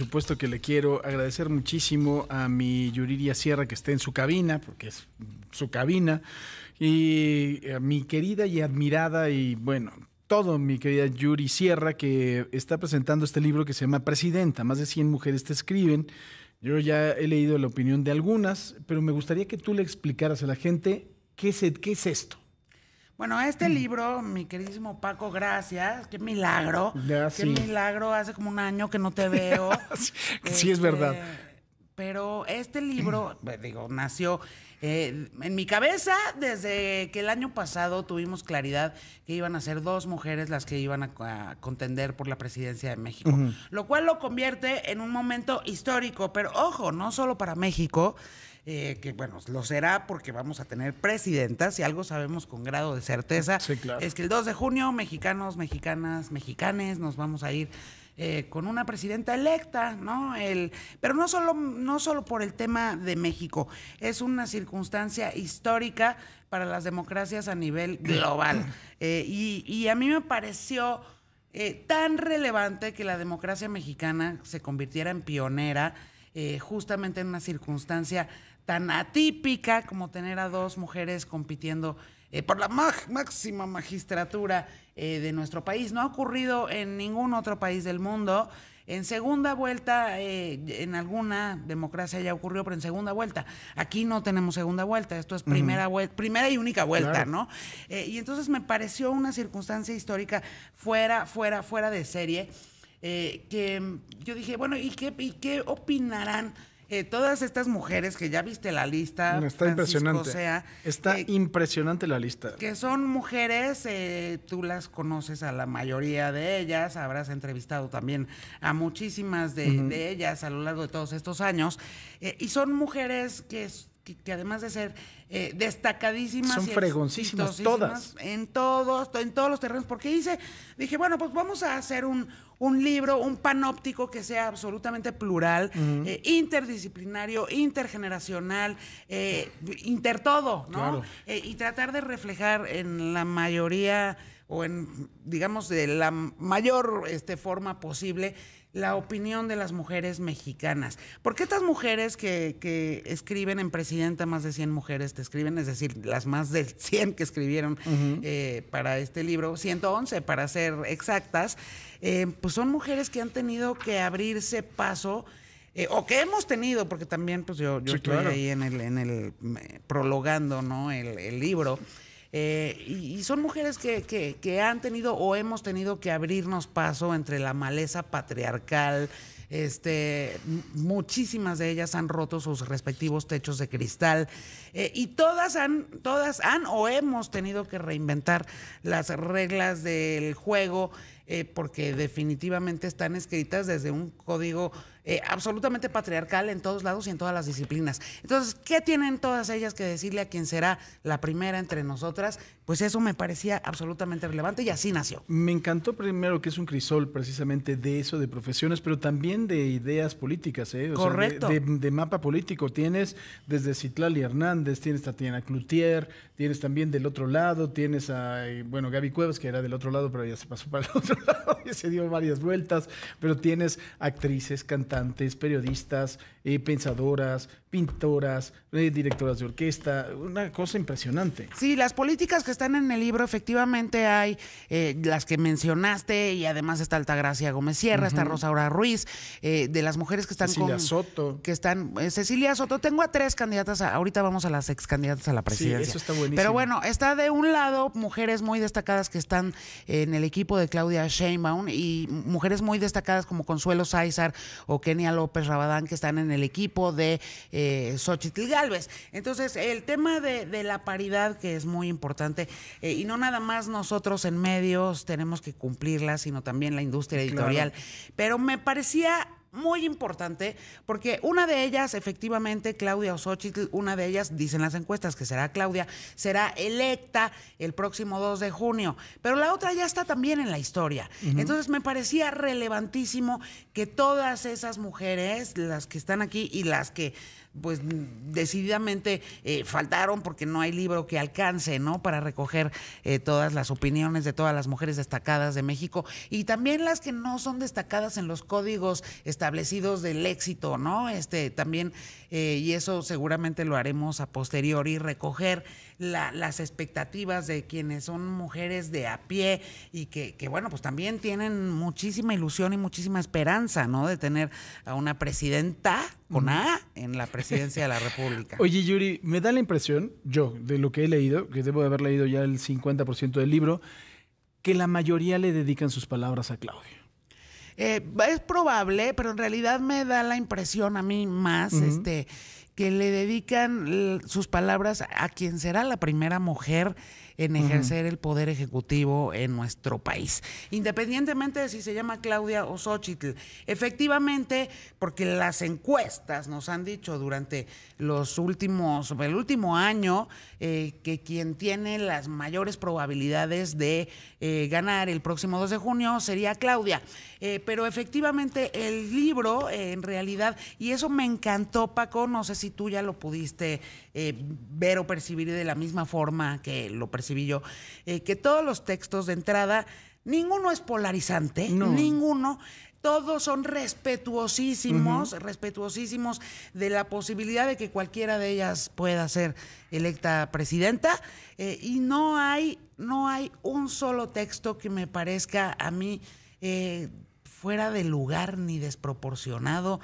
supuesto que le quiero agradecer muchísimo a mi Yuriria Sierra, que está en su cabina, porque es su cabina, y a mi querida y admirada y bueno, todo mi querida Yuri Sierra, que está presentando este libro que se llama Presidenta, más de 100 mujeres te escriben. Yo ya he leído la opinión de algunas, pero me gustaría que tú le explicaras a la gente qué es esto. Bueno, este libro, mi queridísimo Paco, gracias, qué milagro, ya, qué milagro, hace como un año que no te veo. Sí, es verdad. Pero este libro, digo, nació en mi cabeza desde que el año pasado tuvimos claridad que iban a ser 2 mujeres las que iban a contender por la presidencia de México, lo cual lo convierte en un momento histórico, pero ojo, no solo para México, que bueno, lo será porque vamos a tener presidentas, si algo sabemos con grado de certeza, sí, claro, es que el 2 de junio mexicanos, mexicanas, mexicanes nos vamos a ir con una presidenta electa, ¿no? Pero no solo por el tema de México, es una circunstancia histórica para las democracias a nivel global. Y a mí me pareció tan relevante que la democracia mexicana se convirtiera en pionera justamente en una circunstancia tan atípica como tener a 2 mujeres compitiendo por la máxima magistratura de nuestro país. No ha ocurrido en ningún otro país del mundo. En segunda vuelta, en alguna democracia ya ocurrió, pero en segunda vuelta. Aquí no tenemos segunda vuelta, esto es primera y única vuelta, claro, ¿no? Y entonces me pareció una circunstancia histórica fuera de serie, que yo dije, bueno, ¿y qué opinarán todas estas mujeres que ya viste la lista? Está impresionante. Está impresionante la lista. Que son mujeres, tú las conoces a la mayoría de ellas, habrás entrevistado también a muchísimas de ellas a lo largo de todos estos años, y son mujeres que además de ser destacadísimas, son fregoncísimas todas en todos los terrenos, porque dije, bueno, pues vamos a hacer un libro, un panóptico que sea absolutamente plural, interdisciplinario, intergeneracional, intertodo, ¿no? Claro. Y tratar de reflejar en la mayoría, o en, digamos, de la mayor forma posible, la opinión de las mujeres mexicanas. Porque estas mujeres que escriben en Presidenta, más de 100 mujeres te escriben, es decir, las más de 100 que escribieron para este libro, 111 para ser exactas, pues son mujeres que han tenido que abrirse paso, o que hemos tenido, porque también pues yo sí, estoy claro, ahí en el prologando, ¿no?, el libro. Y son mujeres que han tenido o hemos tenido que abrirnos paso entre la maleza patriarcal. Muchísimas de ellas han roto sus respectivos techos de cristal, y todas han o hemos tenido que reinventar las reglas del juego, porque definitivamente están escritas desde un código absolutamente patriarcal en todos lados y en todas las disciplinas. Entonces, ¿qué tienen todas ellas que decirle a quien será la primera entre nosotras? Pues eso me parecía absolutamente relevante y así nació. Me encantó primero que es un crisol precisamente de eso, de profesiones, pero también de ideas políticas, ¿eh? Correcto. Sea, de mapa político. Tienes desde Citlali Hernández, tienes Tatiana Cloutier, tienes también del otro lado, tienes a, bueno, Gaby Cuevas, que era del otro lado, pero ya se pasó para el otro lado y se dio varias vueltas, pero tienes actrices, cantantes, periodistas, pensadoras, pintoras, directoras de orquesta, una cosa impresionante. Sí, las políticas que están en el libro, efectivamente hay las que mencionaste, y además está Altagracia Gómez Sierra, está Rosaura Ruiz, de las mujeres que están Cecilia Soto. Que están, Cecilia Soto, tengo a 3 candidatas, ahorita vamos a las ex candidatas a la presidencia. Sí, eso está buenísimo. Pero bueno, está de un lado mujeres muy destacadas que están en el equipo de Claudia Sheinbaum, y mujeres muy destacadas como Consuelo Sáizar o Kenia López Rabadán, que están en el equipo de Xóchitl Gálvez. Entonces, el tema de la paridad, que es muy importante, y no nada más nosotros en medios tenemos que cumplirla, sino también la industria editorial. Claro. Pero me parecía muy importante, porque una de ellas, efectivamente, Claudia Xóchitl, una de ellas, dicen las encuestas que será Claudia, será electa el próximo 2 de junio, pero la otra ya está también en la historia. Entonces me parecía relevantísimo que todas esas mujeres, las que están aquí y las que pues decididamente faltaron, porque no hay libro que alcance, ¿no?, para recoger todas las opiniones de todas las mujeres destacadas de México, y también las que no son destacadas en los códigos establecidos del éxito, ¿no? También, y eso seguramente lo haremos a posteriori, recoger las expectativas de quienes son mujeres de a pie y que bueno, pues también tienen muchísima ilusión y muchísima esperanza, ¿no? De tener a una presidenta con A en la presidencia de la República. Oye, Yuri, me da la impresión, yo, de lo que he leído, que debo de haber leído ya el 50% del libro, que la mayoría le dedican sus palabras a Claudia. Es probable, pero en realidad me da la impresión a mí más que le dedican sus palabras a quien será la primera mujer en ejercer el poder ejecutivo en nuestro país, independientemente de si se llama Claudia o Xóchitl. Efectivamente, porque las encuestas nos han dicho durante el último año que quien tiene las mayores probabilidades de ganar el próximo 2 de junio sería Claudia. Pero efectivamente el libro, en realidad, y eso me encantó, Paco, no sé si tú ya lo pudiste ver o percibir de la misma forma que lo percibí yo, que todos los textos de entrada, ninguno es polarizante, ninguno. Todos son respetuosísimos, respetuosísimos de la posibilidad de que cualquiera de ellas pueda ser electa presidenta, y no hay un solo texto que me parezca a mí fuera de lugar, ni desproporcionado,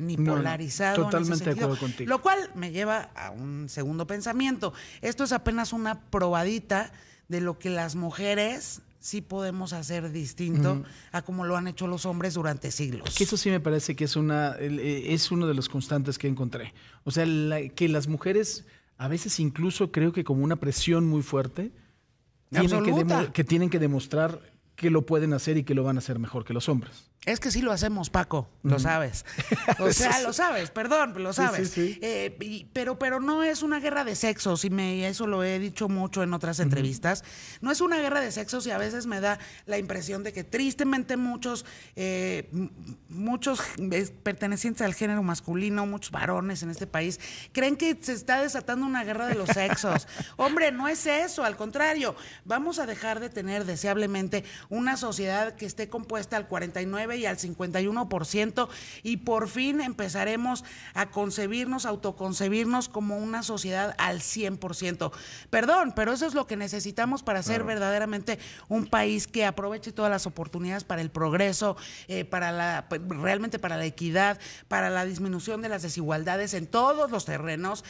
ni polarizado. Totalmente de acuerdo contigo. Lo cual me lleva a un segundo pensamiento. Esto es apenas una probadita de lo que las mujeres sí podemos hacer distinto a como lo han hecho los hombres durante siglos. Que eso sí me parece que es uno de los constantes que encontré. O sea, que las mujeres, a veces incluso creo que como una presión muy fuerte, tienen que demostrar que lo pueden hacer y que lo van a hacer mejor que los hombres. Es que sí lo hacemos, Paco, lo sabes. O sea, lo sabes, perdón, lo sabes. Sí. Pero no es una guerra de sexos, eso lo he dicho mucho en otras entrevistas. No es una guerra de sexos, y a veces me da la impresión de que tristemente muchos pertenecientes al género masculino, muchos varones en este país, creen que se está desatando una guerra de los sexos. Hombre, no es eso, al contrario. Vamos a dejar de tener, deseablemente, una sociedad que esté compuesta al 49% y al 51%, y por fin empezaremos a autoconcebirnos como una sociedad al 100%. Perdón, pero eso es lo que necesitamos para ser verdaderamente un país que aproveche todas las oportunidades para el progreso, realmente para la equidad, para la disminución de las desigualdades en todos los terrenos.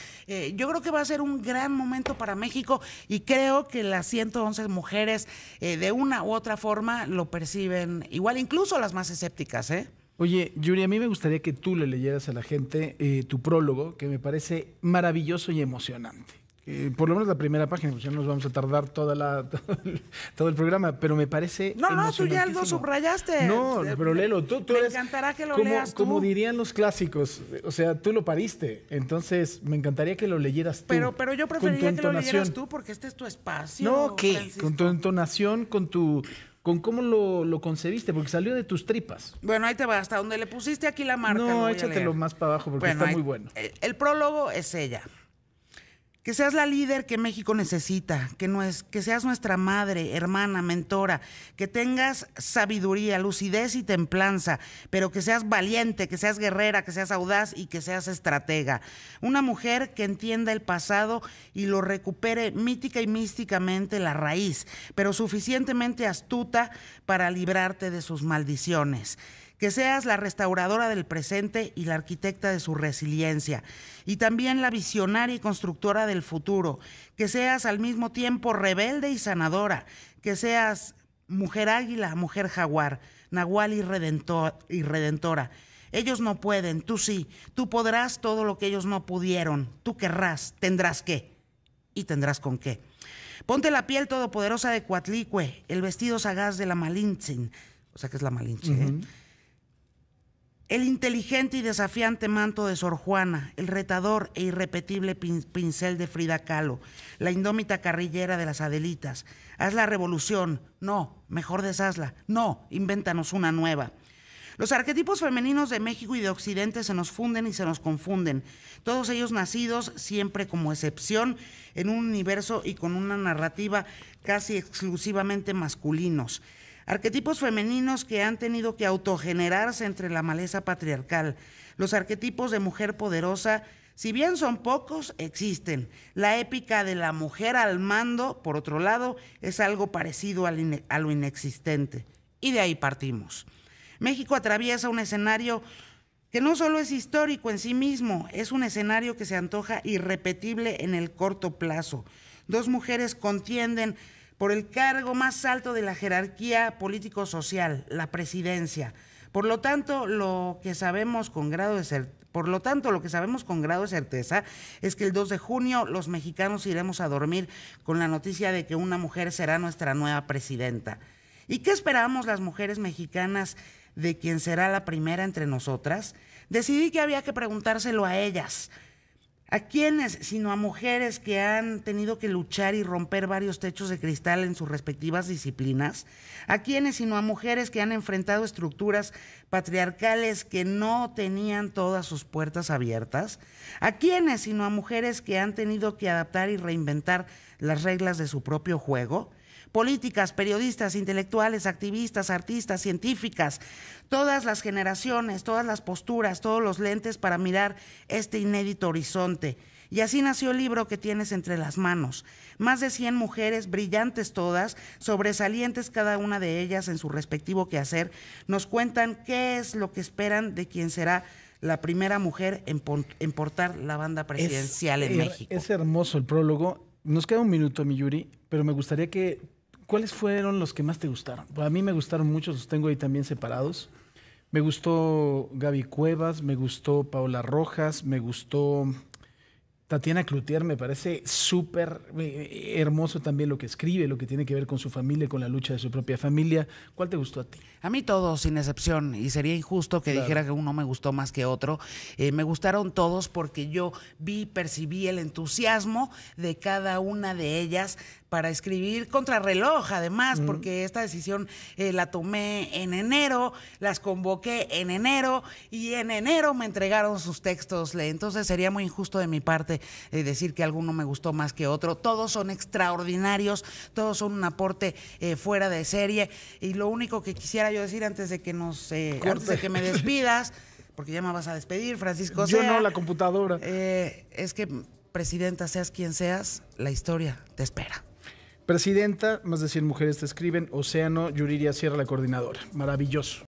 Yo creo que va a ser un gran momento para México, y creo que las 111 mujeres de una u otra forma lo perciben igual, incluso las más escépticas, ¿eh? Oye, Yuri, a mí me gustaría que tú le leyeras a la gente tu prólogo, que me parece maravilloso y emocionante. Por lo menos la primera página, pues ya nos vamos a tardar todo el programa, pero me parece tú ya lo subrayaste. No, pero léelo tú. Me encantará que lo leas tú. Como dirían los clásicos, o sea, tú lo pariste, entonces me encantaría que lo leyeras tú. Pero yo preferiría que lo leyeras tú, porque este es tu espacio. No, ¿qué? Francisco. Con tu entonación, con cómo lo concebiste, porque salió de tus tripas. Bueno, ahí te va, hasta donde le pusiste aquí la marca. No, échatelo más para abajo, porque está muy bueno. El prólogo es ella. Que seas la líder que México necesita, que seas nuestra madre, hermana, mentora, que tengas sabiduría, lucidez y templanza, pero que seas valiente, que seas guerrera, que seas audaz y que seas estratega. Una mujer que entienda el pasado y lo recupere mítica y místicamente la raíz, pero suficientemente astuta para librarte de sus maldiciones. Que seas la restauradora del presente y la arquitecta de su resiliencia, y también la visionaria y constructora del futuro. Que seas al mismo tiempo rebelde y sanadora. Que seas mujer águila, mujer jaguar, nahual y redentora. Ellos no pueden, tú sí. Tú podrás todo lo que ellos no pudieron. Tú querrás, tendrás que, y tendrás con qué. Ponte la piel todopoderosa de Cuatlicue, el vestido sagaz de la Malinchin. O sea, que es la Malinchin, ¿eh? El inteligente y desafiante manto de Sor Juana, el retador e irrepetible pincel de Frida Kahlo, la indómita carrillera de las Adelitas. Haz la revolución, no, mejor deshazla, no, invéntanos una nueva. Los arquetipos femeninos de México y de Occidente se nos funden y se nos confunden, todos ellos nacidos, siempre como excepción, en un universo y con una narrativa casi exclusivamente masculinos. Arquetipos femeninos que han tenido que autogenerarse entre la maleza patriarcal. Los arquetipos de mujer poderosa, si bien son pocos, existen. La épica de la mujer al mando, por otro lado, es algo parecido a lo inexistente. Y de ahí partimos. México atraviesa un escenario que no solo es histórico en sí mismo, es un escenario que se antoja irrepetible en el corto plazo. Dos mujeres contienden por el cargo más alto de la jerarquía político-social, la presidencia. Por lo tanto, lo que sabemos con grado de certeza es que el 2 de junio los mexicanos iremos a dormir con la noticia de que una mujer será nuestra nueva presidenta. ¿Y qué esperamos las mujeres mexicanas de quien será la primera entre nosotras? Decidí que había que preguntárselo a ellas. ¿A quiénes, sino a mujeres que han tenido que luchar y romper varios techos de cristal en sus respectivas disciplinas? ¿A quiénes, sino a mujeres que han enfrentado estructuras patriarcales que no tenían todas sus puertas abiertas? ¿A quiénes, sino a mujeres que han tenido que adaptar y reinventar las reglas de su propio juego? Políticas, periodistas, intelectuales, activistas, artistas, científicas, todas las generaciones, todas las posturas, todos los lentes para mirar este inédito horizonte. Y así nació el libro que tienes entre las manos. Más de 100 mujeres, brillantes todas, sobresalientes cada una de ellas en su respectivo quehacer, nos cuentan qué es lo que esperan de quien será la primera mujer en portar la banda presidencial en México. Es hermoso el prólogo. Nos queda un minuto, mi Yuri, pero me gustaría que... ¿Cuáles fueron los que más te gustaron? Pues a mí me gustaron muchos, los tengo ahí también separados. Me gustó Gaby Cuevas, me gustó Paola Rojas, me gustó Tatiana Cloutier, me parece súper hermoso también lo que escribe, lo que tiene que ver con su familia, con la lucha de su propia familia. ¿Cuál te gustó a ti? A mí todos, sin excepción, y sería injusto que dijera que uno me gustó más que otro. Me gustaron todos porque yo percibí el entusiasmo de cada una de ellas para escribir contrarreloj, además, porque esta decisión la tomé en enero, las convoqué en enero, y en enero me entregaron sus textos. Entonces sería muy injusto de mi parte decir que alguno me gustó más que otro. Todos son extraordinarios, todos son un aporte fuera de serie, y lo único que quisiera yo decir antes de que antes de que me despidas, porque ya me vas a despedir, Francisco. Yo no, la computadora. Es que, Presidenta, seas quien seas, la historia te espera. Presidenta, más de 100 mujeres te escriben, Océano, Yuriria Sierra, la coordinadora. Maravilloso.